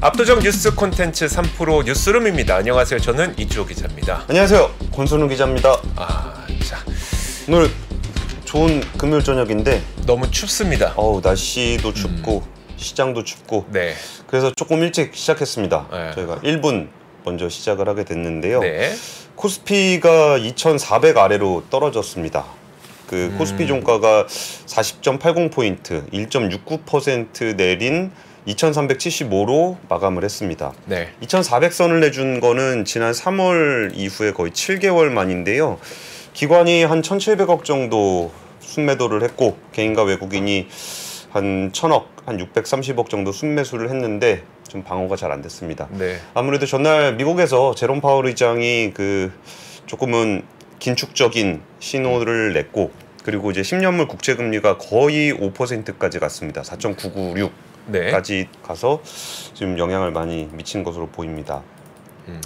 압도적 뉴스 콘텐츠 3프로 뉴스룸입니다. 안녕하세요. 저는 이주호 기자입니다. 안녕하세요. 권순우 기자입니다. 자, 오늘 좋은 금요일 저녁인데 너무 춥습니다. 날씨도 춥고 시장도 춥고. 네. 그래서 조금 일찍 시작했습니다. 네. 저희가 1분 먼저 시작을 하게 됐는데요. 네. 코스피가 2400 아래로 떨어졌습니다. 그 코스피 종가가 40.80포인트, 1.69% 내린 2375로 마감을 했습니다. 네. 2400선을 내준 거는 지난 3월 이후에 거의 7개월 만인데요. 기관이 한 1700억 정도 순매도를 했고 개인과 외국인이 한 1000억, 한 630억 정도 순매수를 했는데 좀 방어가 잘 안 됐습니다. 네. 아무래도 전날 미국에서 제롬 파월 의장이 그 조금은 긴축적인 신호를 냈고, 그리고 이제 10년물 국채 금리가 거의 5%까지 갔습니다. 4.996 까지 가서 지금 영향을 많이 미친 것으로 보입니다.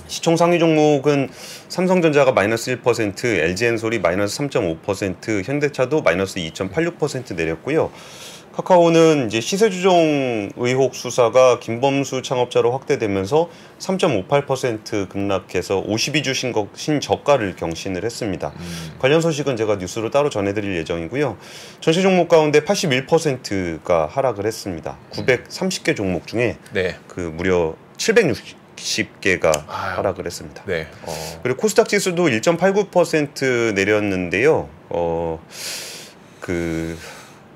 시총 상위 종목은 삼성전자가 마이너스 1%, LG엔솔이 마이너스 3.5%, 현대차도 마이너스 2.86% 내렸고요. 카카오는 이제 시세 조정 의혹 수사가 김범수 창업자로 확대되면서 3.58% 급락해서 52주 신저가를 경신을 했습니다. 관련 소식은 제가 뉴스로 따로 전해드릴 예정이고요. 전시 종목 가운데 81%가 하락을 했습니다. 930개 종목 중에 그 무려 760개가 하락을 했습니다. 네. 그리고 코스닥 지수도 1.89% 내렸는데요.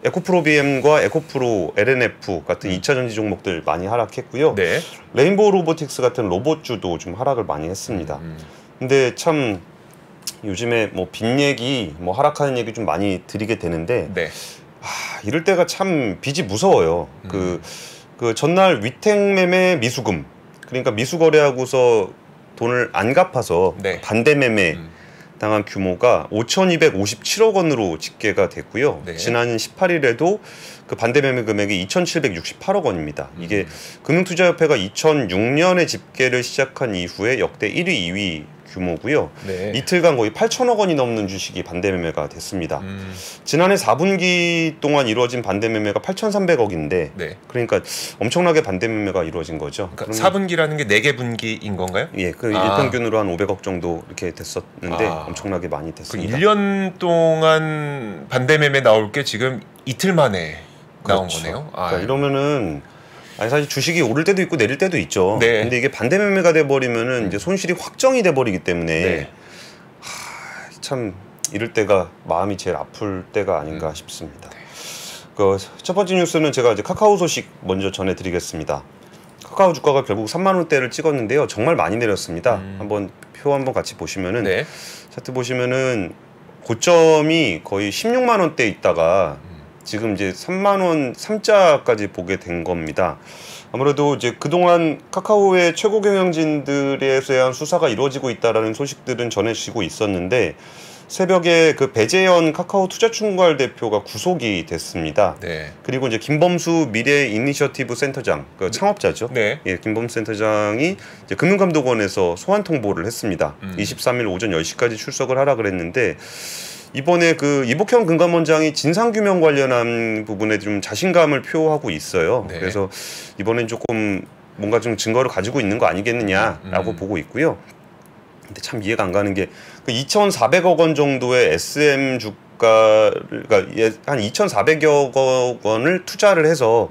에코프로비엠과 에코프로, LNF 같은 2차 전지 종목들 많이 하락했고요. 네. 레인보우 로보틱스 같은 로봇주도 좀 하락을 많이 했습니다. 근데 참 요즘에 뭐 빚 얘기, 뭐 하락하는 얘기 좀 많이 드리게 되는데 이럴 때가 참 빚이 무서워요. 그 전날 위탁매매 미수금, 그러니까 미수거래하고서 돈을 안 갚아서 반대매매 당한 규모가 5,257억 원으로 집계가 됐고요. 지난 18일에도 그 반대매매 금액이 2,768억 원입니다. 이게 금융투자협회가 2006년에 집계를 시작한 이후에 역대 1위, 2위 규모고요. 이틀간 거의 8천억 원이 넘는 주식이 반대매매가 됐습니다. 지난해 4분기 동안 이루어진 반대매매가 8,300억인데 그러니까 엄청나게 반대매매가 이루어진 거죠. 그러니까 4분기라는 게 4개 분기인 건가요? 예, 그 일평균으로 한 500억 정도 이렇게 됐었는데 엄청나게 많이 됐습니다. 1년 동안 반대매매 나올 게 지금 이틀 만에 나온 거네요. 그러니까 이러면은 사실 주식이 오를 때도 있고 내릴 때도 있죠. 근데 이게 반대 매매가 돼버리면은 이제 손실이 확정이 돼버리기 때문에 참 이럴 때가 마음이 제일 아플 때가 아닌가 싶습니다. 그 첫 번째 뉴스는 제가 이제 카카오 소식 먼저 전해드리겠습니다. 카카오 주가가 결국 3만 원대를 찍었는데요. 정말 많이 내렸습니다. 한번 표 한번 같이 보시면은 차트 보시면은 고점이 거의 16만 원대 있다가 지금 이제 3만 원 3자까지 보게 된 겁니다. 아무래도 이제 그동안 카카오의 최고 경영진들에 대한 수사가 이루어지고 있다라는 소식들은 전해지고 있었는데 새벽에 그 배재현 카카오 투자총괄 대표가 구속이 됐습니다. 그리고 이제 김범수 미래 이니셔티브 센터장, 그 창업자죠. 예, 김범수 센터장이 이제 금융감독원에서 소환 통보를 했습니다. 23일 오전 10시까지 출석을 하라 그랬는데 이번에 그 이복현 금감원장이 진상규명 관련한 부분에 좀 자신감을 표하고 있어요. 그래서 이번엔 조금 뭔가 좀 증거를 가지고 있는 거 아니겠느냐라고 보고 있고요. 근데 참 이해가 안 가는 게 그 2,400억 원 정도의 SM 주가를, 그러니까 한 2,400여 원을 투자를 해서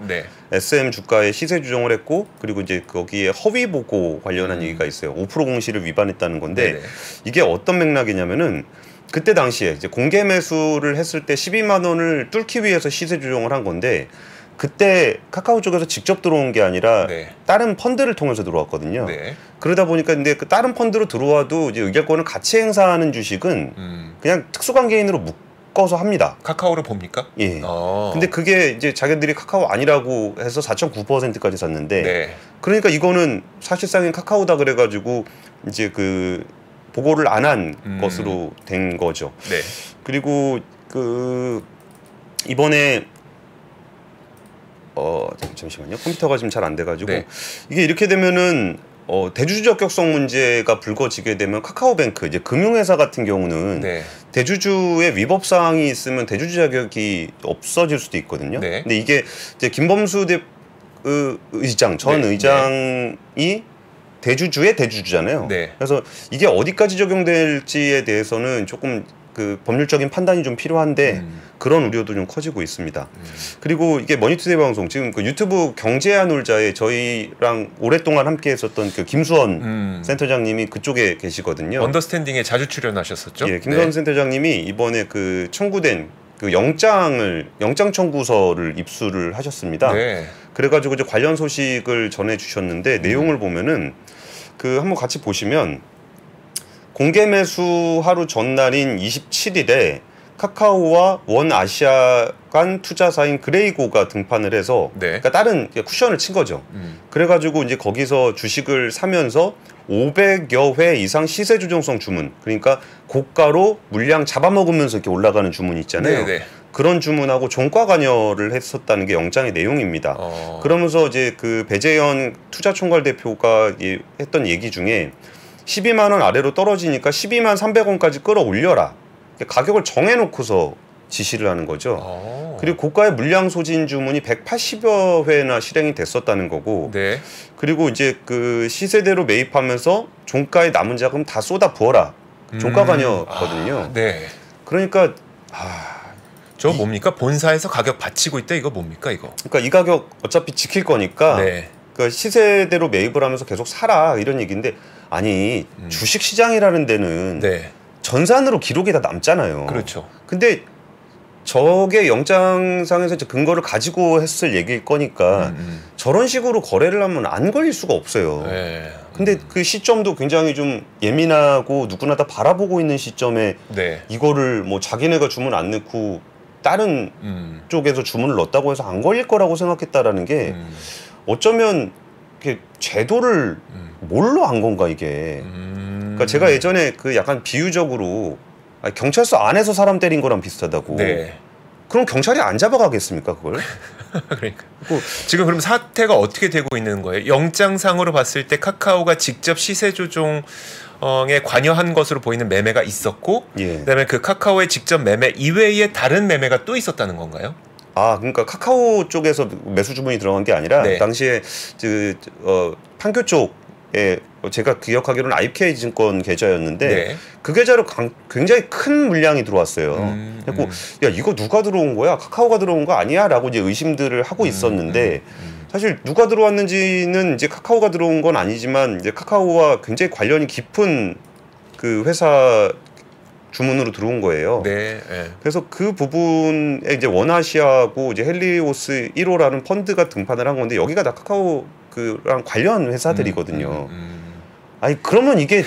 SM 주가에 시세 조정을 했고, 그리고 이제 거기에 허위 보고 관련한 얘기가 있어요. 5% 공시를 위반했다는 건데 이게 어떤 맥락이냐면은 그때 당시에 이제 공개 매수를 했을 때 12만 원을 뚫기 위해서 시세 조정을 한 건데 그때 카카오 쪽에서 직접 들어온 게 아니라 다른 펀드를 통해서 들어왔거든요. 그러다 보니까 근데 그 다른 펀드로 들어와도 이제 의결권을 같이 행사하는 주식은 그냥 특수관계인으로 묶어서 합니다. 카카오를 봅니까? 예. 근데 그게 이제 자기들이 카카오 아니라고 해서 4.9%까지 샀는데 그러니까 이거는 사실상인 카카오다 그래가지고 이제 그 보고를 안 한 것으로 된 거죠. 그리고 그 이번에 잠시만요. 컴퓨터가 지금 잘 안 돼가지고 이게 이렇게 되면은 대주주 적격성 문제가 불거지게 되면 카카오뱅크 이제 금융회사 같은 경우는 대주주의 위법 사항이 있으면 대주주 자격이 없어질 수도 있거든요. 근데 이게 이제 김범수 의장, 전 네, 의장이 네. 대주주의 대주주잖아요. 네. 그래서 이게 어디까지 적용될지에 대해서는 조금 그 법률적인 판단이 좀 필요한데 그런 우려도 좀 커지고 있습니다. 그리고 이게 머니투데이 방송 지금 그 유튜브 경제와 놀자에 저희랑 오랫동안 함께 했었던 그 김수원 센터장님이 그쪽에 계시거든요. 언더스탠딩에 자주 출연하셨었죠. 예, 김수원 네. 센터장님이 이번에 그 청구된 그 영장 청구서를 입수를 하셨습니다. 네. 그래가지고 이제 관련 소식을 전해주셨는데 내용을 보면은 그 한번 같이 보시면 공개 매수 하루 전날인 27일에 카카오와 원아시아 간 투자사인 그레이고가 등판을 해서 네. 그러니까 다른 쿠션을 친 거죠. 그래가지고 이제 거기서 주식을 사면서 500여 회 이상 시세 조정성 주문, 그러니까 고가로 물량 잡아먹으면서 이렇게 올라가는 주문 있잖아요. 네네. 그런 주문하고 종과 관여를 했었다는 게 영장의 내용입니다. 그러면서 이제 그 배재현 투자총괄 대표가 했던 얘기 중에 12만 원 아래로 떨어지니까 12만 300원까지 끌어올려라. 가격을 정해놓고서 지시를 하는 거죠. 그리고 고가의 물량 소진 주문이 180여 회나 실행이 됐었다는 거고 네. 그리고 이제 그 시세대로 매입하면서 종가에 남은 자금 다 쏟아 부어라. 종가 관여거든요. 아, 네. 그러니까 저 뭡니까? 본사에서 가격 받치고 있다 이거 뭡니까 이거? 그러니까 이 가격 어차피 지킬 거니까 네. 그러니까 시세대로 매입을 하면서 계속 사라 이런 얘기인데 아니 주식시장이라는 데는 네. 전산으로 기록이 다 남잖아요. 그렇죠. 근데 저게 영장상에서 근거를 가지고 했을 얘기일 거니까 저런 식으로 거래를 하면 안 걸릴 수가 없어요. 네. 근데 그 시점도 굉장히 좀 예민하고 누구나 다 바라보고 있는 시점에 네. 이거를 뭐 자기네가 주문 안 넣고 다른 쪽에서 주문을 넣었다고 해서 안 걸릴 거라고 생각했다라는 게 어쩌면 이렇게 제도를 뭘로 한 건가 이게. 그러니까 제가 예전에 그 약간 비유적으로 경찰서 안에서 사람 때린 거랑 비슷하다고. 네. 그럼 경찰이 안 잡아가겠습니까 그걸? 그러니까. 지금 그럼 사태가 어떻게 되고 있는 거예요? 영장상으로 봤을 때 카카오가 직접 시세 조정에 관여한 것으로 보이는 매매가 있었고, 예. 그다음에 그 카카오의 직접 매매 이외에 다른 매매가 또 있었다는 건가요? 아, 그러니까 카카오 쪽에서 매수 주문이 들어간 게 아니라 네. 당시에 그 판교 쪽에 제가 기억하기로는 IBK 증권 계좌였는데 네. 그 계좌로 굉장히 큰 물량이 들어왔어요. 그래서 야 이거 누가 들어온 거야? 카카오가 들어온 거 아니야? 라고 이제 의심들을 하고 있었는데 사실 누가 들어왔는지는 이제 카카오가 들어온 건 아니지만 이제 카카오와 굉장히 관련이 깊은 그 회사 주문으로 들어온 거예요. 네, 네. 그래서 그 부분에 이제 원아시아하고 이제 헬리오스 1호라는 펀드가 등판을 한 건데 여기가 다 카카오 그랑 관련 회사들이거든요. 아니 그러면 이게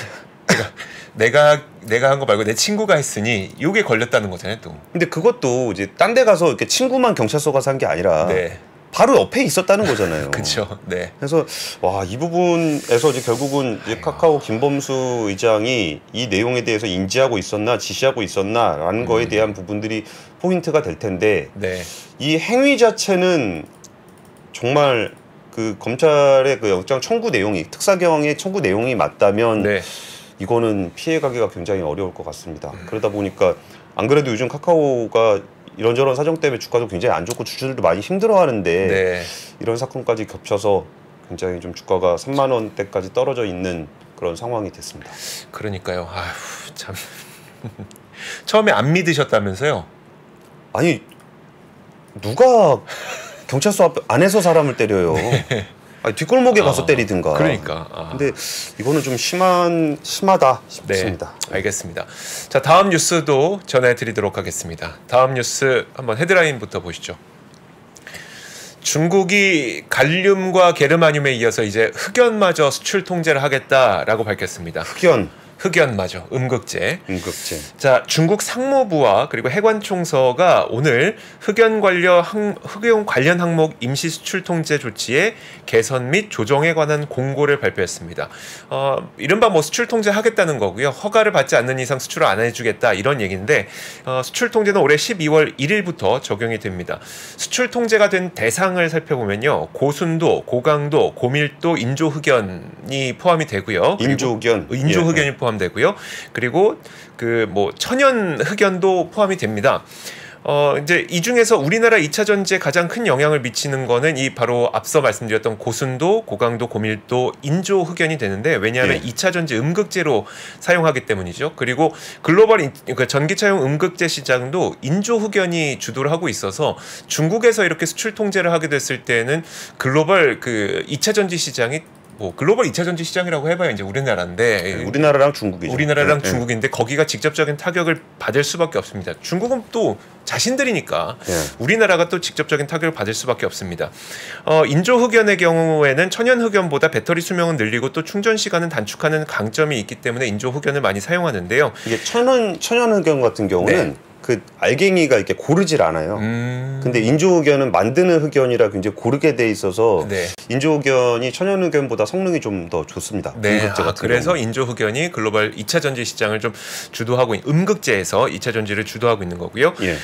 내가 한 거 말고 내 친구가 했으니 요게 걸렸다는 거잖아요 또. 근데 그것도 이제 딴 데 가서 이렇게 친구만 경찰서 가서 한 게 아니라 네. 바로 옆에 있었다는 거잖아요. 그렇죠. 네. 그래서 와, 이 부분에서 이제 결국은 이제 카카오 김범수 의장이 이 내용에 대해서 인지하고 있었나 지시하고 있었나라는 거에 대한 부분들이 포인트가 될 텐데 네. 이 행위 자체는 정말 그 검찰의 그 영장 청구 내용이 특사경의 청구 내용이 맞다면 네. 이거는 피해가기가 굉장히 어려울 것 같습니다. 그러다 보니까 안 그래도 요즘 카카오가 이런저런 사정 때문에 주가도 굉장히 안 좋고 주주들도 많이 힘들어하는데 네. 이런 사건까지 겹쳐서 굉장히 좀 주가가 3만 원대까지 떨어져 있는 그런 상황이 됐습니다. 그러니까요. 아휴 참 처음에 안 믿으셨다면서요? 아니 누가 경찰서 앞 안에서 사람을 때려요. 네. 아니, 뒷골목에 가서 때리든가. 그러니까. 근데 이거는 좀 심하다 싶습니다. 네, 알겠습니다. 자, 다음 뉴스도 전해드리도록 하겠습니다. 다음 뉴스 한번 헤드라인부터 보시죠. 중국이 갈륨과 게르마늄에 이어서 이제 흑연마저 수출 통제를 하겠다라고 밝혔습니다. 흑연마저 음극재. 자, 중국 상무부와 그리고 해관총서가 오늘 흑연 관련 항목 임시 수출 통제 조치의 개선 및 조정에 관한 공고를 발표했습니다. 이른바 뭐 수출 통제 하겠다는 거고요. 허가를 받지 않는 이상 수출을 안 해주겠다 이런 얘기인데 수출 통제는 올해 12월 1일부터 적용이 됩니다. 수출 통제가 된 대상을 살펴보면요, 고순도, 고강도, 고밀도 인조흑연이 포함이 되고요. 인조흑연이 포함되고요. 그리고 그 뭐 천연 흑연도 포함이 됩니다. 이제 이 중에서 우리나라 2차 전지에 가장 큰 영향을 미치는 거는 이 바로 앞서 말씀드렸던 고순도, 고강도, 고밀도 인조 흑연이 되는데, 왜냐하면 2차 전지 음극재로 사용하기 때문이죠. 그리고 글로벌 전기차용 음극재 시장도 인조 흑연이 주도를 하고 있어서 중국에서 이렇게 수출 통제를 하게 됐을 때는 글로벌 2차 전지 시장이 뭐 글로벌 2차 전지 시장이라고 해봐야 이제 우리나라인데, 네, 우리나라랑 중국이죠. 우리나라랑 네, 중국인데 거기가 직접적인 타격을 받을 수밖에 없습니다. 중국은 또 자신들이니까 네, 우리나라가 또 직접적인 타격을 받을 수밖에 없습니다. 인조 흑연의 경우에는 천연 흑연보다 배터리 수명은 늘리고 또 충전 시간은 단축하는 강점이 있기 때문에 인조 흑연을 많이 사용하는데요. 이게 천연 흑연 같은 경우는 네, 그 알갱이가 이렇게 고르질 않아요. 근데 인조 흑연은 만드는 흑연이라 굉장히 고르게 돼 있어서 네, 인조 흑연이 천연 흑연보다 성능이 좀 더 좋습니다. 네, 그래서 인조 흑연이 글로벌 2차 전지 시장을 좀 주도하고 음극재에서 2차 전지를 주도하고 있는 거고요. 예.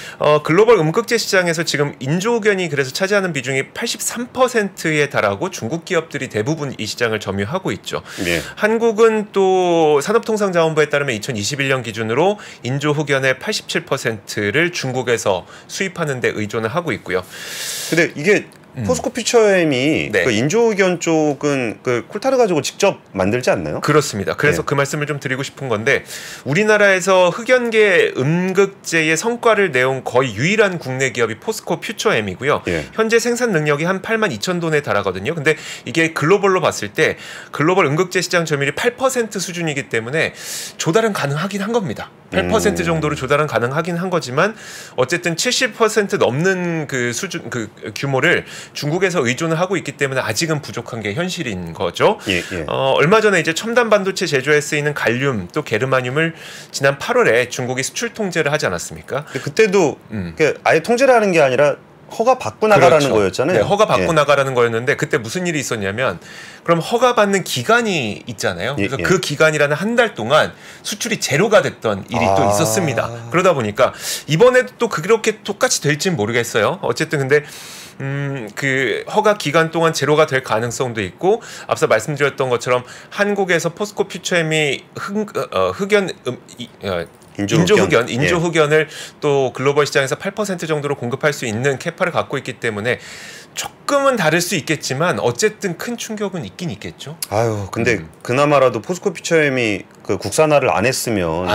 글로벌 음극재 시장에서 지금 인조 흑연이 그래서 차지하는 비중이 83%에 달하고 중국 기업들이 대부분 이 시장을 점유하고 있죠. 예. 한국은 또 산업통상자원부에 따르면 2021년 기준으로 인조 흑연의 87% 를 중국에서 수입하는 데 의존을 하고 있고요. 근데 이게 포스코피처엠이 네, 그 인조견 쪽은 그 콜타를 가지고 직접 만들지 않나요? 그렇습니다. 그래서 네, 그 말씀을 좀 드리고 싶은 건데, 우리나라에서 흑연계 음극재의 성과를 내온 거의 유일한 국내 기업이 포스코퓨처엠이고요. 네. 현재 생산 능력이 한 82,000톤에 달하거든요. 근데 이게 글로벌로 봤을 때 글로벌 음극재 시장 점유율이 8% 수준이기 때문에 조달은 가능하긴 한 겁니다. 8% 정도로 조달은 가능하긴 한 거지만 어쨌든 70% 넘는 그 수준, 그 규모를 중국에서 의존을 하고 있기 때문에 아직은 부족한 게 현실인 거죠. 예, 예. 얼마 전에 이제 첨단 반도체 제조에 쓰이는 갈륨 또 게르마늄을 지난 8월에 중국이 수출 통제를 하지 않았습니까? 그때도 아예 통제를 하는 게 아니라 허가 받고 나가라는 그렇죠, 거였잖아요. 네, 허가 받고 예, 나가라는 거였는데 그때 무슨 일이 있었냐면, 그럼 허가 받는 기간이 있잖아요. 그래서 예, 예, 그 기간이라는 한 달 동안 수출이 제로가 됐던 일이 또 있었습니다. 그러다 보니까 이번에도 또 그렇게 똑같이 될지는 모르겠어요. 어쨌든 근데 그 허가 기간 동안 제로가 될 가능성도 있고, 앞서 말씀드렸던 것처럼 한국에서 포스코퓨처엠이 인조 흑연을 예, 또 글로벌 시장에서 8% 정도로 공급할 수 있는 캐파를 갖고 있기 때문에 조금은 다를 수 있겠지만 어쨌든 큰 충격은 있긴 있겠죠. 아유, 근데 그나마라도 포스코퓨처엠이 그 국산화를 안 했으면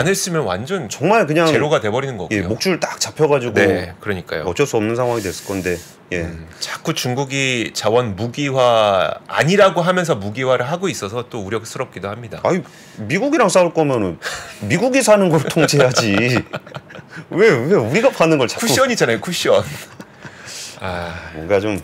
완전 정말 그냥 제로가 돼버리는 거고요. 예, 목줄 딱 잡혀가지고 네, 그러니까요, 어쩔 수 없는 상황이 됐을 건데. 예. 자꾸 중국이 자원 무기화 아니라고 하면서 무기화를 하고 있어서 또 우려스럽기도 합니다. 아니, 미국이랑 싸울 거면은 미국이 사는 걸 통제하지. 왜 우리가 파는 걸 자꾸. 쿠션이잖아요, 쿠션. 아, 뭔가 좀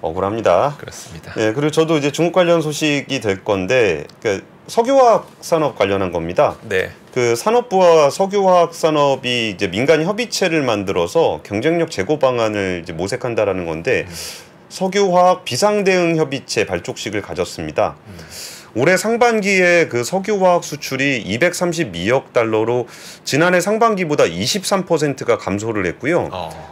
억울합니다. 그렇습니다. 예, 그리고 저도 이제 중국 관련 소식이 될 건데, 그러니까 석유화학 산업 관련한 겁니다. 네. 그 산업부와 석유화학 산업이 이제 민간 협의체를 만들어서 경쟁력 제고 방안을 이제 모색한다라는 건데, 석유화학 비상대응 협의체 발족식을 가졌습니다. 올해 상반기에 그 석유화학 수출이 232억 달러로 지난해 상반기보다 23%가 감소를 했고요.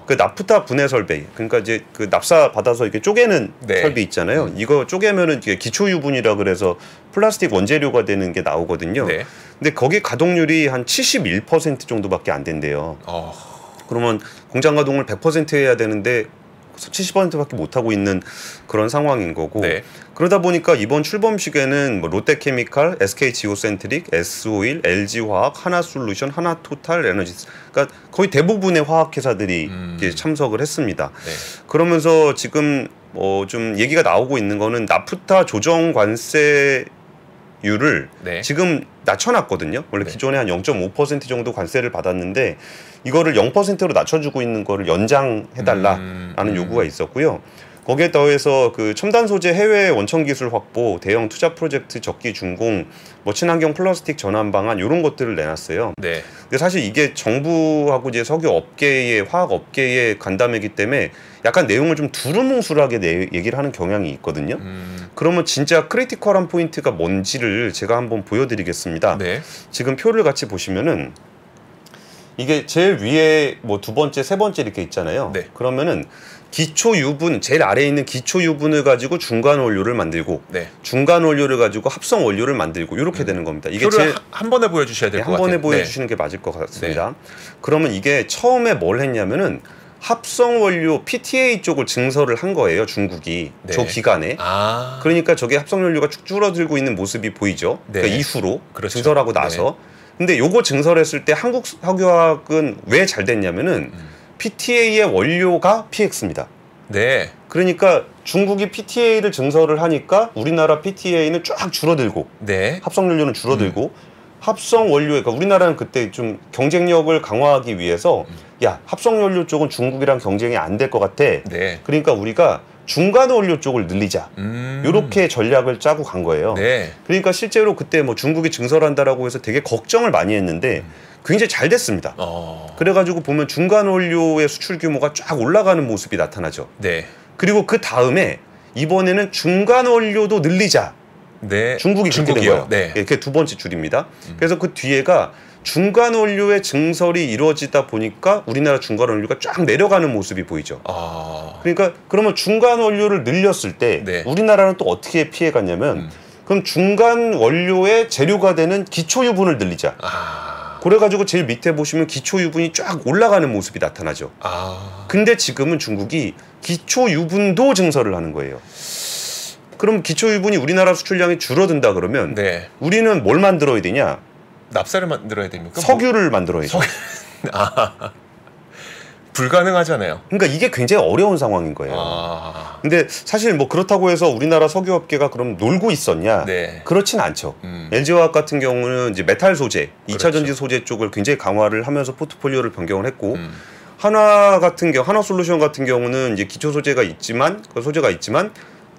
그 나프타 분해 설비, 그러니까 이제 그 납사 받아서 이렇게 쪼개는 네, 설비 있잖아요. 이거 쪼개면은 이게 기초 유분이라 그래서 플라스틱 원재료가 되는 게 나오거든요. 네. 근데 거기 가동률이 한 71% 정도밖에 안 된대요. 그러면 공장 가동을 100% 해야 되는데 70%밖에 못하고 있는 그런 상황인 거고, 네, 그러다 보니까 이번 출범식에는 뭐 롯데 케미칼, SK 지오센트릭, S-OIL, LG 화학, 하나 솔루션, 하나 토탈 에너지스, 그러니까 거의 대부분의 화학회사들이 참석을 했습니다. 네. 그러면서 지금 좀 얘기가 나오고 있는 거는 나프타 조정 관세율을 네, 지금 낮춰놨거든요. 원래 네, 기존에 한 0.5% 정도 관세를 받았는데 이거를 0%로 낮춰주고 있는 거를 연장해달라라는 요구가 있었고요. 거기에 더해서 그 첨단 소재 해외 원천 기술 확보, 대형 투자 프로젝트 적기 준공, 뭐 친환경 플라스틱 전환 방안 이런 것들을 내놨어요. 네. 근데 사실 이게 정부하고 이제 석유 업계의 화학 업계의 간담회이기 때문에 약간 내용을 좀 두루뭉술하게 얘기를 하는 경향이 있거든요. 그러면 진짜 크리티컬한 포인트가 뭔지를 제가 한번 보여드리겠습니다. 네. 지금 표를 같이 보시면은 이게 제일 위에 뭐 두 번째, 세 번째 이렇게 있잖아요. 네. 그러면은 기초 유분, 제일 아래에 있는 기초 유분을 가지고 중간 원료를 만들고, 네. 중간 원료를 가지고 합성 원료를 만들고, 이렇게 되는 겁니다. 이게 제일 한 번에 보여주셔야 될 것 같아요. 한 번에 보여주시는 게 맞을 것 같습니다. 네. 그러면 이게 처음에 뭘 했냐면은 합성 원료 PTA 쪽을 증설을 한 거예요, 중국이. 네. 저 기간에. 아. 그러니까 저게 합성 원료가 쭉 줄어들고 있는 모습이 보이죠. 네. 그러니까 이후로 그렇죠. 증설하고 나서. 네. 근데 요거 증설했을 때 한국 석유화학은 왜 잘 됐냐면은 PTA의 원료가 PX입니다. 네. 그러니까 중국이 PTA를 증설을 하니까 우리나라 PTA는 쫙 줄어들고, 네. 합성 연료는 줄어들고, 합성 원료에, 그러니까 우리나라는 그때 좀 경쟁력을 강화하기 위해서 야, 합성 연료 쪽은 중국이랑 경쟁이 안 될 것 같아. 네. 그러니까 우리가 중간 원료 쪽을 늘리자. 이렇게 전략을 짜고 간 거예요. 네. 그러니까 실제로 그때 뭐 중국이 증설한다라고 해서 되게 걱정을 많이 했는데 굉장히 잘 됐습니다. 그래가지고 보면 중간 원료의 수출 규모가 쫙 올라가는 모습이 나타나죠. 네. 그리고 그 다음에 이번에는 중간 원료도 늘리자. 네. 중국이 그렇게 된 거예요. 네. 네, 그게 두 번째 줄입니다. 그래서 그 뒤에가 중간 원료의 증설이 이루어지다 보니까 우리나라 중간 원료가 쫙 내려가는 모습이 보이죠. 아... 그러니까 그러면 중간 원료를 늘렸을 때, 네. 우리나라는 또 어떻게 피해갔냐면 그럼 중간 원료의 재료가 되는 기초 유분을 늘리자. 아... 그래가지고 제일 밑에 보시면 기초 유분이 쫙 올라가는 모습이 나타나죠. 아... 근데 지금은 중국이 기초 유분도 증설을 하는 거예요. 그럼 기초 유분이 우리나라 수출량이 줄어든다 그러면, 네. 우리는 뭘 만들어야 되냐? 납사를 만들어야 됩니까? 석유를 만들어야죠. 아, 불가능하잖아요. 그러니까 이게 굉장히 어려운 상황인 거예요. 아... 근데 사실 뭐 그렇다고 해서 우리나라 석유업계가 그럼 놀고 있었냐? 네. 그렇진 않죠. LG화학 같은 경우는 이제 메탈 소재, 2차 그렇죠. 전지 소재 쪽을 굉장히 강화를 하면서 포트폴리오를 변경을 했고, 하나 같은 경우, 하나 솔루션 같은 경우는 이제 기초 소재가 있지만,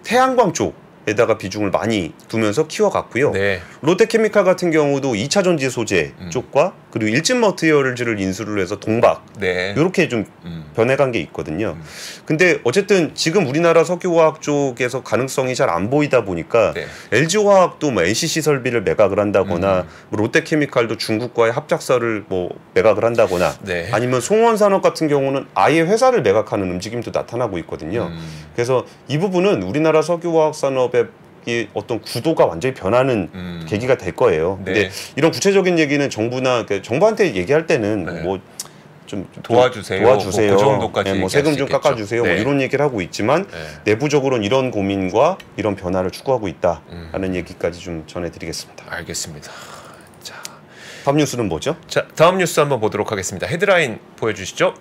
태양광 쪽 에다가 비중을 많이 두면서 키워갔고요. 네. 롯데 케미칼 같은 경우도 2차 전지 소재 쪽과 그리고 일진 머티리얼즈를 인수를 해서 동박, 네. 이렇게 좀 변해간 게 있거든요. 근데 어쨌든 지금 우리나라 석유화학 쪽에서 가능성이 잘 안 보이다 보니까, 네. LG화학도 뭐 NCC 설비를 매각을 한다거나 뭐 롯데 케미칼도 중국과의 합작사를 뭐 매각을 한다거나, 네. 아니면 송원산업 같은 경우는 아예 회사를 매각하는 움직임도 나타나고 있거든요. 그래서 이 부분은 우리나라 석유화학 산업 어떤 구도가 완전히 변하는 계기가 될 거예요. 네. 근데 이런 구체적인 얘기는 정부나 정부한테 얘기할 때는, 네. 뭐 좀 도와주세요. 뭐 그 정도까지, 네, 뭐 세금 좀 깎아주세요. 네. 뭐 이런 얘기를 하고 있지만, 네. 내부적으로는 이런 고민과 이런 변화를 추구하고 있다라는 얘기까지 좀 전해드리겠습니다. 알겠습니다. 자, 다음 뉴스는 뭐죠? 자, 다음 뉴스 한번 보도록 하겠습니다. 헤드라인 보여주시죠.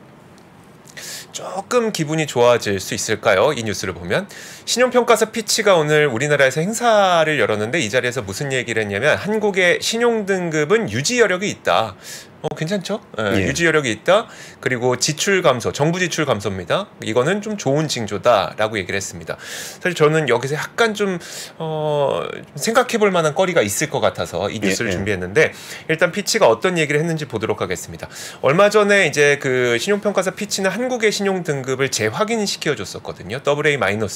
조금 기분이 좋아질 수 있을까요? 이 뉴스를 보면 신용평가사 피치가 오늘 우리나라에서 행사를 열었는데, 이 자리에서 무슨 얘기를 했냐면 한국의 신용등급은 유지 여력이 있다. 괜찮죠? 예, 예. 유지 여력이 있다. 그리고 지출 감소, 정부 지출 감소입니다. 이거는 좀 좋은 징조다라고 얘기를 했습니다. 사실 저는 여기서 약간 좀 생각해볼 만한 거리가 있을 것 같아서 이 뉴스를, 예, 예. 준비했는데, 일단 피치가 어떤 얘기를 했는지 보도록 하겠습니다. 얼마 전에 이제 그 신용평가사 피치는 한국의 신용등급을 재확인시켜줬었거든요. AA-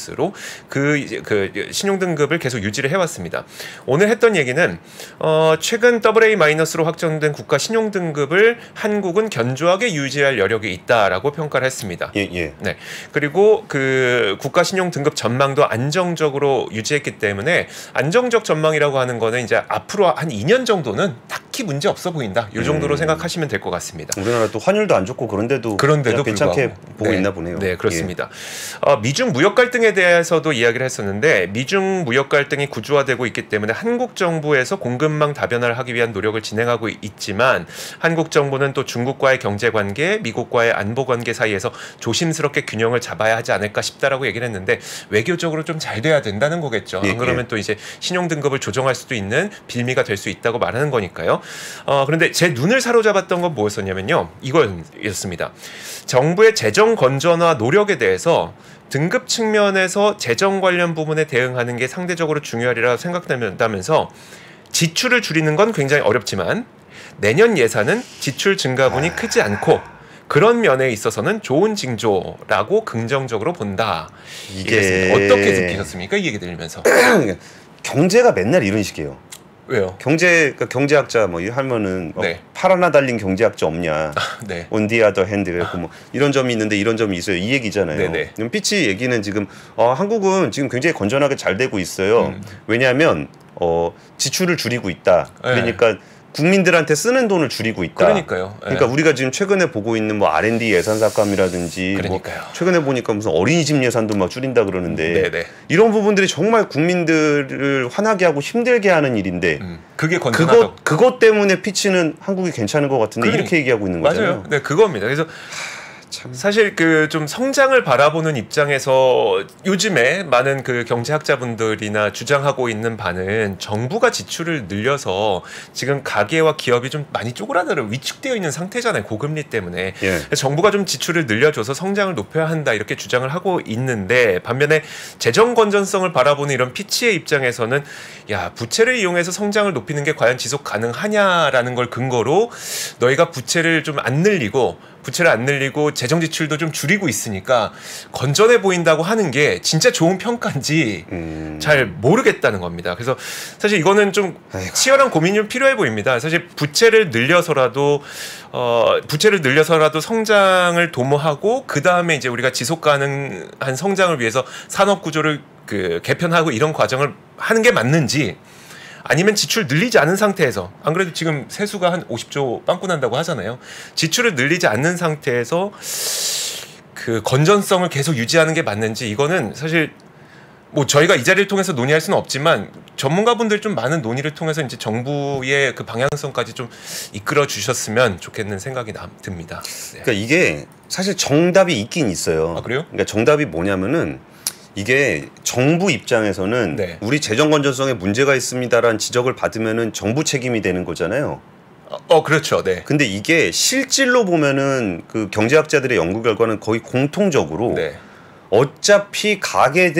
그 신용등급을 계속 유지를 해왔습니다. 오늘 했던 얘기는 최근 AA- 확정된 국가 신용등급 을 한국은 견조하게 유지할 여력이 있다라고 평가를 했습니다. 예, 예. 네. 그리고 그 국가 신용 등급 전망도 안정적으로 유지했기 때문에, 안정적 전망이라고 하는 거는 이제 앞으로 한 2년 정도는 딱히 문제 없어 보인다. 이 정도로 생각하시면 될 것 같습니다. 우리나라 또 환율도 안 좋고 그런데도 괜찮게 보고, 네. 있나 보네요. 네, 그렇습니다. 예. 미중 무역 갈등에 대해서도 이야기를 했었는데, 미중 무역 갈등이 구조화되고 있기 때문에 한국 정부에서 공급망 다변화를 하기 위한 노력을 진행하고 있지만, 한국 정부는 또 중국과의 경제관계, 미국과의 안보관계 사이에서 조심스럽게 균형을 잡아야 하지 않을까 싶다라고 얘기를 했는데, 외교적으로 좀 잘 돼야 된다는 거겠죠. 안 그러면 또 이제 신용등급을 조정할 수도 있는 빌미가 될 수 있다고 말하는 거니까요. 그런데 제 눈을 사로잡았던 건 뭐였었냐면요. 이거였습니다. 정부의 재정 건전화 노력에 대해서 등급 측면에서 재정 관련 부분에 대응하는 게 상대적으로 중요하리라 생각된다면서, 지출을 줄이는 건 굉장히 어렵지만 내년 예산은 지출 증가분이 크지 않고 그런 면에 있어서는 좋은 징조라고 긍정적으로 본다. 이게 어떻게 느끼셨습니까? 이 얘기 들으면서. 경제가 맨날 이런 식이에요. 왜요? 경제학자 뭐 하면은 뭐 네. 팔 하나 달린 경제학자 없냐? 네. On the other hand 뭐 이런 점이 있는데 이런 점이 있어요. 이 얘기잖아요. 네네. 그럼 피치 얘기는 지금 한국은 지금 굉장히 건전하게 잘 되고 있어요. 왜냐하면 지출을 줄이고 있다. 네. 그러니까 국민들한테 쓰는 돈을 줄이고 있다. 그러니까요. 예. 그러니까 우리가 지금 최근에 보고 있는 뭐 R&D 예산 삭감이라든지 그러니까요. 뭐 최근에 보니까 무슨 어린이집 예산도 막 줄인다 그러는데 네네. 이런 부분들이 정말 국민들을 화나게 하고 힘들게 하는 일인데 그게 건전하다고. 그것 때문에 피치는 한국이 괜찮은 것 같은데 이렇게 얘기하고 있는 맞아요. 거잖아요. 네, 그겁니다. 그래서 참. 사실 그 좀 성장을 바라보는 입장에서 요즘에 많은 그 경제학자분들이나 주장하고 있는 바는 정부가 지출을 늘려서 지금 가계와 기업이 좀 많이 쪼그라들어 위축되어 있는 상태잖아요. 고금리 때문에. 예. 정부가 좀 지출을 늘려줘서 성장을 높여야 한다 이렇게 주장을 하고 있는데 반면에 재정 건전성을 바라보는 이런 피치의 입장에서는 야 부채를 이용해서 성장을 높이는 게 과연 지속 가능하냐라는 걸 근거로 너희가 부채를 좀 안 늘리고 재정 지출도 좀 줄이고 있으니까 건전해 보인다고 하는 게 진짜 좋은 평가인지 잘 모르겠다는 겁니다. 그래서 사실 이거는 좀 치열한 고민이 좀 필요해 보입니다. 사실 부채를 늘려서라도 성장을 도모하고 그 다음에 이제 우리가 지속 가능한 성장을 위해서 산업 구조를 그 개편하고 이런 과정을 하는 게 맞는지. 아니면 지출 늘리지 않은 상태에서 안 그래도 지금 세수가 한 50조 빵꾸 난다고 하잖아요. 지출을 늘리지 않는 상태에서 그 건전성을 계속 유지하는 게 맞는지 이거는 사실 뭐 저희가 이 자리를 통해서 논의할 수는 없지만 전문가분들 좀 많은 논의를 통해서 이제 정부의 그 방향성까지 좀 이끌어 주셨으면 좋겠는 생각이 듭니다. 네. 그러니까 이게 사실 정답이 있긴 있어요. 아, 그래요? 그러니까 정답이 뭐냐면은 이게 정부 입장에서는 네. 우리 재정 건전성에 문제가 있습니다라는 지적을 받으면은 정부 책임이 되는 거잖아요. 그렇죠. 네. 근데 이게 실질로 보면은 그 경제학자들의 연구 결과는 거의 공통적으로 네. 어차피 가계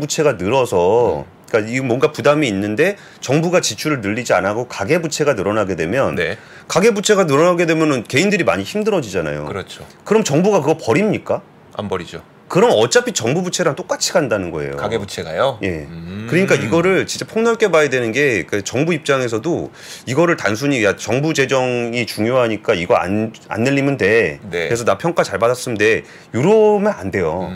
부채가 늘어서 그러니까 이 뭔가 부담이 있는데 정부가 지출을 늘리지 않고 가계 부채가 늘어나게 되면 네. 가계 부채가 늘어나게 되면은 개인들이 많이 힘들어지잖아요. 그렇죠. 그럼 정부가 그거 버립니까? 안 버리죠. 그럼 어차피 정부 부채랑 똑같이 간다는 거예요. 가계 부채가요? 예. 그러니까 이거를 진짜 폭넓게 봐야 되는 게 정부 입장에서도 이거를 단순히 야 정부 재정이 중요하니까 이거 안 늘리면 돼. 네. 그래서 나 평가 잘 받았으면 돼. 이러면 안 돼요.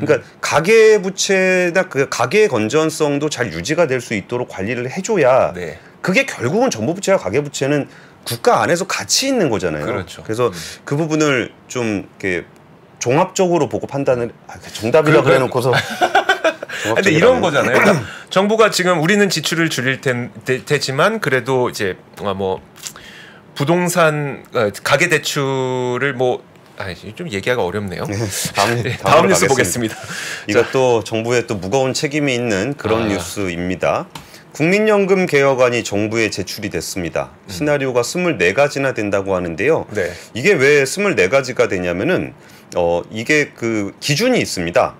그러니까 가계 부채나 그 가계 건전성도 잘 유지가 될 수 있도록 관리를 해줘야 네. 그게 결국은 정부 부채와 가계 부채는 국가 안에서 같이 있는 거잖아요. 그렇죠. 그래서 그 부분을 좀 이렇게 종합적으로 보고 판단을 정답이라고 해놓고서 근데 이런 거잖아요. 그러니까 정부가 지금 우리는 지출을 줄일 테지만 그래도 이제 뭐 부동산 가계 대출을 뭐 좀 얘기하기가 어렵네요. 다음 뉴스 보겠습니다. 이것도 정부의 또 무거운 책임이 있는 그런 뉴스입니다. 국민연금 개혁안이 정부에 제출이 됐습니다. 시나리오가 24가지나 된다고 하는데요. 네. 이게 왜 24가지가 되냐면은 이게 그 기준이 있습니다.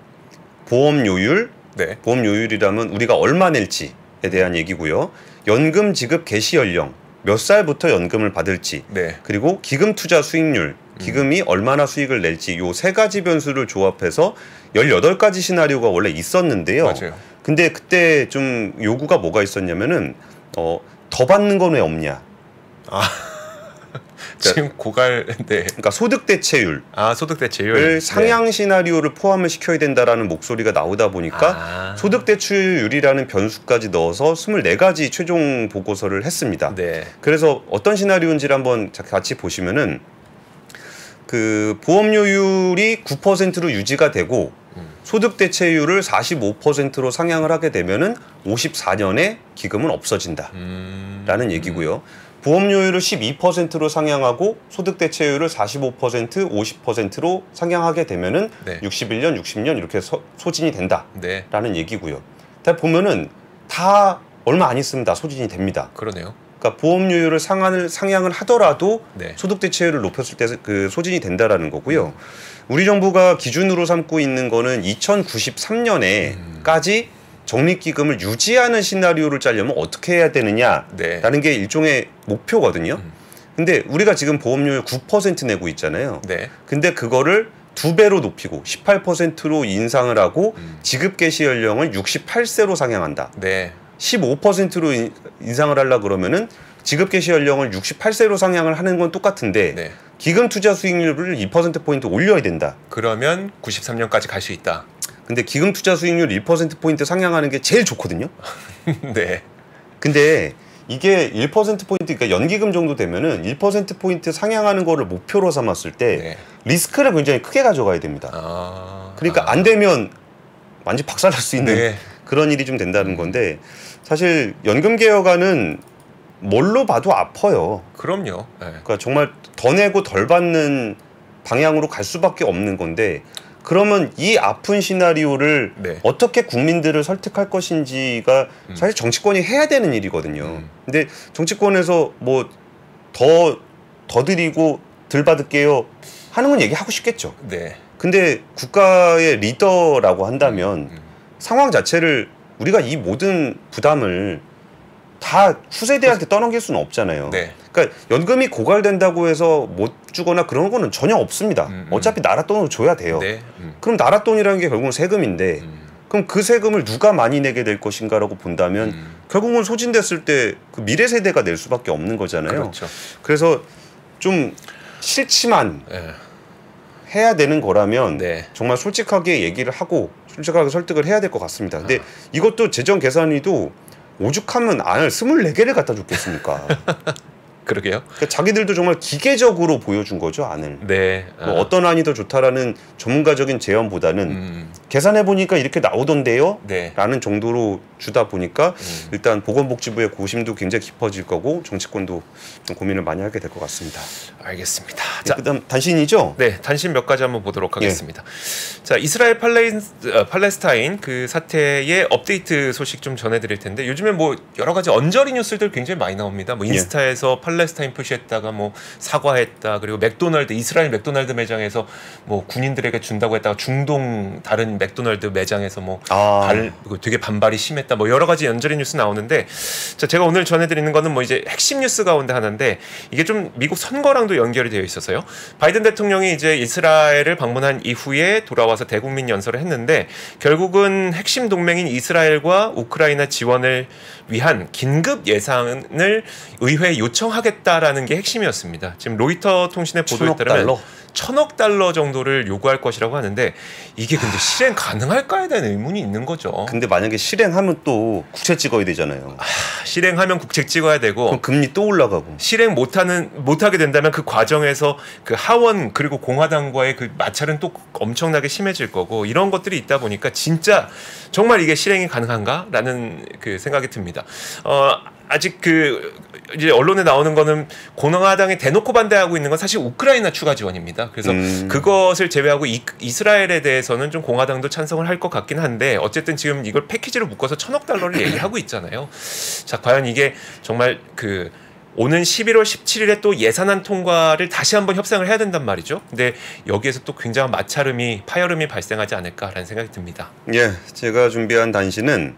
보험료율, 네. 보험료율이라면 우리가 얼마 낼지에 대한 얘기고요. 연금 지급 개시 연령, 몇 살부터 연금을 받을지, 네. 그리고 기금 투자 수익률, 기금이 얼마나 수익을 낼지 요 3가지 변수를 조합해서 18가지 시나리오가 원래 있었는데요. 맞아요. 근데 그때 좀 요구가 뭐가 있었냐면은 더 받는 건 왜 없냐. 아. 지금 고갈 네. 그러니까 소득대체율. 아, 소득대체율. 상향 네. 시나리오를 포함을 시켜야 된다라는 목소리가 나오다 보니까 소득대체율이라는 변수까지 넣어서 24가지 최종 보고서를 했습니다. 네. 그래서 어떤 시나리오인지를 한번 같이 보시면은 그 보험료율이 9%로 유지가 되고 소득대체율을 45%로 상향을 하게 되면은 54년에 기금은 없어진다라는 얘기고요. 보험료율을 12%로 상향하고 소득대체율을 45%, 50%로 상향하게 되면은 네. 61년, 60년 이렇게 소진이 된다라는 네. 얘기고요. 다 보면은 다 얼마 안 있으면 다 소진이 됩니다. 그러네요. 그러니까 보험료율을 상향을 하더라도 네. 소득대체율을 높였을 때 그 소진이 된다라는 거고요. 우리 정부가 기준으로 삼고 있는 거는 2093년에까지 적립기금을 유지하는 시나리오를 짜려면 어떻게 해야 되느냐라는 네. 게 일종의 목표거든요. 근데 우리가 지금 보험료율 9% 내고 있잖아요. 네. 근데 그거를 2배로 높이고 18%로 인상을 하고 지급 개시 연령을 68세로 상향한다. 네. 15%로 인상을 하려고 그러면은 지급 개시 연령을 68세로 상향을 하는 건 똑같은데 네. 기금 투자 수익률을 2%포인트 올려야 된다. 그러면 93년까지 갈 수 있다. 근데 기금 투자 수익률 1%포인트 상향하는 게 제일 좋거든요. 네. 근데 이게 1%포인트, 그러니까 연기금 정도 되면은 1%포인트 상향하는 거를 목표로 삼았을 때 네. 리스크를 굉장히 크게 가져가야 됩니다. 아... 그러니까 안 되면 완전 박살날 수 있는 네. 그런 일이 좀 된다는 건데 사실 연금 개혁안은 뭘로 봐도 아파요. 그럼요. 네. 그러니까 정말 더 내고 덜 받는 방향으로 갈 수밖에 없는 건데 그러면 이 아픈 시나리오를 네. 어떻게 국민들을 설득할 것인지가 사실 정치권이 해야 되는 일이거든요. 근데 정치권에서 뭐 더 드리고 덜 받을게요 하는 건 얘기하고 싶겠죠. 네. 근데 국가의 리더라고 한다면 상황 자체를 우리가 이 모든 부담을 다 후세대한테 떠넘길 수는 없잖아요. 네. 그러니까 연금이 고갈된다고 해서 못 주거나 그런 거는 전혀 없습니다. 어차피 나라 돈으로 줘야 돼요. 네. 그럼 나라 돈이라는 게 결국은 세금인데 그럼 그 세금을 누가 많이 내게 될 것인가라고 본다면 결국은 소진됐을 때 그 미래 세대가 낼 수밖에 없는 거잖아요. 그렇죠. 그래서 좀 싫지만 네. 해야 되는 거라면 네. 정말 솔직하게 얘기를 하고 솔직하게 설득을 해야 될 것 같습니다. 근데 이것도 재정 계산위도 오죽하면 안을 24개를 갖다 줬겠습니까? 그러게요. 그러니까 자기들도 정말 기계적으로 보여준 거죠, 안을. 네. 뭐 어떤 안이 더 좋다라는 전문가적인 제언보다는 계산해보니까 이렇게 나오던데요? 네. 라는 정도로 주다 보니까 일단 보건복지부의 고심도 굉장히 깊어질 거고 정치권도 좀 고민을 많이 하게 될 것 같습니다. 알겠습니다. 네, 자, 그다음 단신이죠? 네, 단신 몇 가지 한번 보도록 하겠습니다. 네. 자, 이스라엘 팔레스타인 그 사태의 업데이트 소식 좀 전해드릴 텐데 요즘에 뭐 여러 가지 언저리 뉴스들 굉장히 많이 나옵니다. 뭐 인스타에서 네. 팔레스타인 표시했다가 뭐 사과했다. 그리고 맥도날드, 이스라엘 맥도날드 매장에서 뭐 군인들에게 준다고 했다가 중동 다른 맥도날드 매장에서 뭐 되게 반발이 심했다. 뭐 여러 가지 연결이 뉴스 나오는데 자, 제가 오늘 전해드리는 거는 뭐 이제 핵심 뉴스 가운데 하나인데 이게 좀 미국 선거랑도 연결이 되어 있어서요. 바이든 대통령이 이제 이스라엘을 방문한 이후에 돌아와서 대국민 연설을 했는데 결국은 핵심 동맹인 이스라엘과 우크라이나 지원을 위한 긴급 예산을 의회에 요청하겠다라는 게 핵심이었습니다. 지금 로이터 통신의 보도에 따르면 1,000억 달러 정도를 요구할 것이라고 하는데 이게 근데 실행 가능할까에 대한 의문이 있는 거죠. 근데 만약에 실행하면 또 국채 찍어야 되잖아요. 실행하면 국채 찍어야 되고 그럼 금리 또 올라가고 실행 못하게 된다면 그 과정에서 그 하원 그리고 공화당과의 그 마찰은 또 엄청나게 심해질 거고 이런 것들이 있다 보니까 진짜 정말 이게 실행이 가능한가라는 그 생각이 듭니다. 아직 그 이제 언론에 나오는 거는 공화당이 대놓고 반대하고 있는 건 사실 우크라이나 추가 지원입니다. 그래서 그것을 제외하고 이스라엘에 대해서는 좀 공화당도 찬성을 할 것 같긴 한데 어쨌든 지금 이걸 패키지로 묶어서 1,000억 달러를 얘기하고 있잖아요. 자, 과연 이게 정말 그 오는 11월 17일에 또 예산안 통과를 다시 한번 협상을 해야 된단 말이죠. 근데 여기에서 또 굉장한 마찰음이 파열음이 발생하지 않을까라는 생각이 듭니다. 예, 제가 준비한 단신은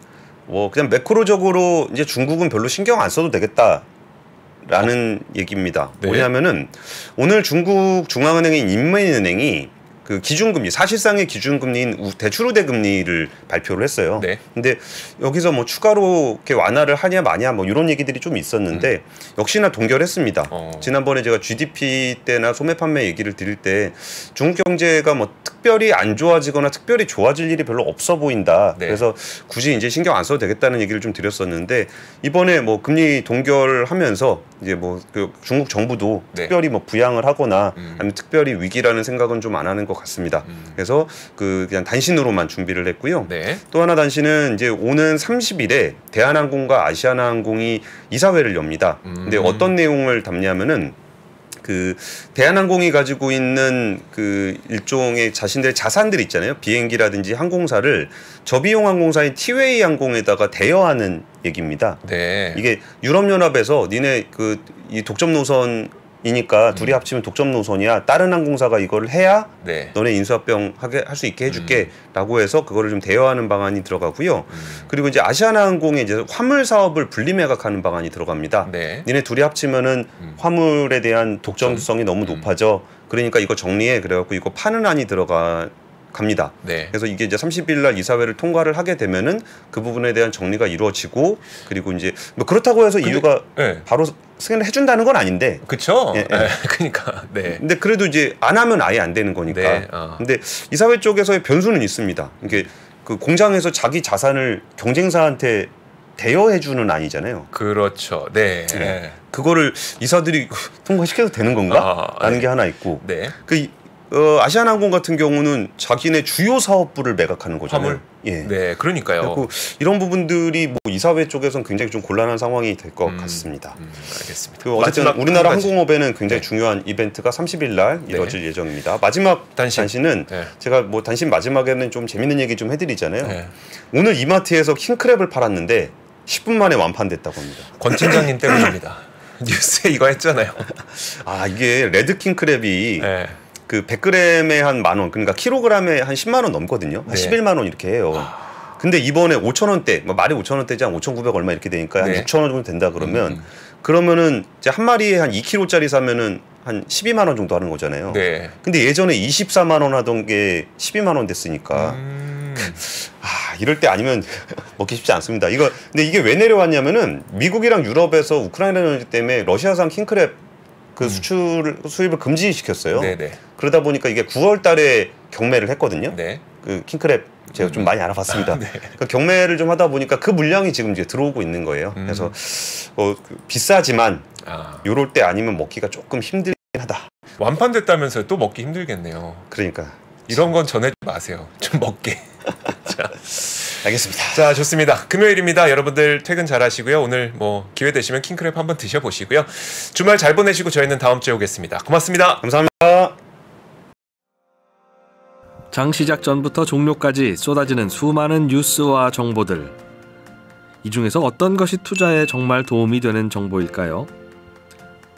뭐 그냥 매크로적으로 이제 중국은 별로 신경 안 써도 되겠다라는 얘기입니다. 네. 뭐냐면은 오늘 중국 중앙은행인 인민은행이 그 기준금리 사실상의 기준금리인 대출우대 금리를 발표를 했어요. 네. 근데 여기서 뭐 추가로 이렇게 완화를 하냐 마냐 뭐 이런 얘기들이 좀 있었는데 역시나 동결했습니다. 지난번에 제가 GDP 때나 소매 판매 얘기를 드릴 때 중국 경제가 뭐 특별히 안 좋아지거나 특별히 좋아질 일이 별로 없어 보인다. 네. 그래서 굳이 이제 신경 안 써도 되겠다는 얘기를 좀 드렸었는데 이번에 뭐 금리 동결하면서 이제 뭐 그 중국 정부도 네. 특별히 뭐 부양을 하거나 아니면 특별히 위기라는 생각은 좀 안 하는 것 같습니다. 그래서 그냥 단신으로만 준비를 했고요. 네. 또 하나 단신은 이제 오는 30일에 대한항공과 아시아나항공이 이사회를 엽니다. 근데 어떤 내용을 담냐면은 그 대한항공이 가지고 있는 그 일종의 자신들의 자산들 있잖아요. 비행기라든지 항공사를 저비용 항공사인 티웨이 항공에다가 대여하는 얘기입니다. 네. 이게 유럽연합에서 니네 그 이 독점 노선 이니까 둘이 합치면 독점 노선이야. 다른 항공사가 이걸 해야 네. 너네 인수합병 하게 할 수 있게 해줄게 라고 해서 그거를 좀 대여하는 방안이 들어가고요. 그리고 이제 아시아나항공의 이제 화물 사업을 분리매각하는 방안이 들어갑니다. 네. 니네 둘이 합치면은 화물에 대한 독점성이 너무 높아져. 그러니까 이거 정리해. 그래갖고 이거 파는 안이 들어가 갑니다. 네. 그래서 이게 이제 30일 날 이사회를 통과를 하게 되면은 그 부분에 대한 정리가 이루어지고, 그리고 이제 뭐 그렇다고 해서 근데, 이유가 네. 바로 승인을 해준다는 건 아닌데. 그렇죠. 예, 예. 그러니까. 네. 근데 그래도 이제 안 하면 아예 안 되는 거니까. 네, 근데 이사회 쪽에서의 변수는 있습니다. 이게 그 공장에서 자기 자산을 경쟁사한테 대여해주는 아니잖아요. 그렇죠. 네. 네. 그거를 이사들이 통과시켜도 되는 건가? 라는 게 하나 있고. 네. 그 아시아나항공 같은 경우는 자기네 주요 사업부를 매각하는 거잖아요. 화물? 예. 네, 그러니까요. 이런 부분들이 뭐 이사회 쪽에서는 굉장히 좀 곤란한 상황이 될 것 같습니다. 알겠습니다. 그 어쨌든 우리나라 항공업에는 굉장히 네. 중요한 이벤트가 30일 날 이뤄질 네. 예정입니다. 마지막 단신은 네. 제가 뭐 단신 마지막에는 좀 재밌는 얘기 좀 해드리잖아요. 네. 오늘 이마트에서 킹크랩을 팔았는데 10분 만에 완판됐다고 합니다. 권 팀장님 때문입니다. 뉴스에 이거 했잖아요. 아, 이게 레드 킹크랩이 네. 그 100g에 한 만원, 그러니까 킬로그램에 한 10만원 넘거든요. 한 네. 11만원 이렇게 해요. 근데 이번에 5천원대, 말이 5천원대지 한 5,900 얼마 이렇게 되니까 한 네. 6천원 정도 된다 그러면 그러면은 이제 한 마리에 한 2kg짜리 사면은 한 12만원 정도 하는 거잖아요. 네. 근데 예전에 24만원 하던 게 12만원 됐으니까 아, 이럴 때 아니면 먹기 쉽지 않습니다. 이거 근데 이게 왜 내려왔냐면은 미국이랑 유럽에서 우크라이나 전쟁 때문에 러시아산 킹크랩 그 수입을 금지시켰어요. 네네. 그러다 보니까 이게 9월 달에 경매를 했거든요. 네. 그 킹크랩 제가 좀 많이 알아봤습니다. 아, 네. 그 경매를 좀 하다 보니까 그 물량이 지금 이제 들어오고 있는 거예요. 그래서 비싸지만 요럴 때 아니면 먹기가 조금 힘들긴 하다. 완판됐다면서요? 또 먹기 힘들겠네요. 그러니까 이런 건 전해주지 마세요. 좀 먹게. 자, 알겠습니다. 자, 좋습니다. 금요일입니다. 여러분들 퇴근 잘 하시고요. 오늘 뭐 기회 되시면 킹크랩 한번 드셔보시고요. 주말 잘 보내시고 저희는 다음 주에 오겠습니다. 고맙습니다. 감사합니다. 장 시작 전부터 종료까지 쏟아지는 수많은 뉴스와 정보들. 이 중에서 어떤 것이 투자에 정말 도움이 되는 정보일까요?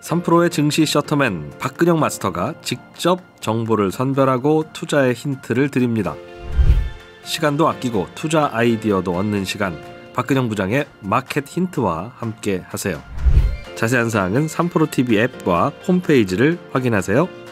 3프로의 증시 셔터맨 박근영 마스터가 직접 정보를 선별하고 투자의 힌트를 드립니다. 시간도 아끼고 투자 아이디어도 얻는 시간, 박근영 부장의 마켓 힌트와 함께 하세요. 자세한 사항은 3프로TV 앱과 홈페이지를 확인하세요.